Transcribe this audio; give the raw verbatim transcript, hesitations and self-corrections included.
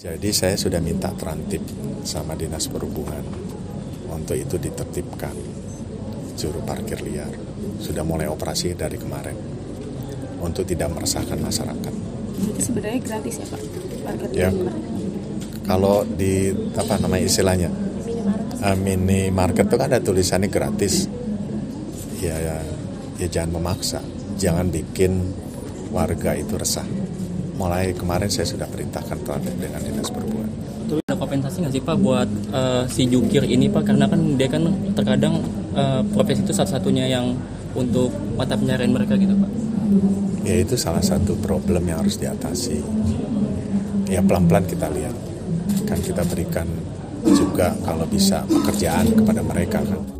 Jadi saya sudah minta terantip sama Dinas Perhubungan untuk itu ditertibkan juru parkir liar. Sudah mulai operasi dari kemarin untuk tidak meresahkan masyarakat. Sebenarnya gratis ya Pak? Parkir ya. Kalau di apa namanya istilahnya minimarket itu kan ada tulisannya gratis. Ya, ya, ya jangan memaksa, jangan bikin warga itu resah. Mulai kemarin saya sudah perintahkan terhadap dengan Dinas Perhubungan. Betul, ada kompensasi nggak sih Pak buat uh, si jukir ini Pak? Karena kan dia kan terkadang uh, profesi itu satu-satunya yang untuk mata pencarian mereka gitu Pak. Ya itu salah satu problem yang harus diatasi. Ya pelan-pelan kita lihat. Kan kita berikan juga kalau bisa pekerjaan kepada mereka kan.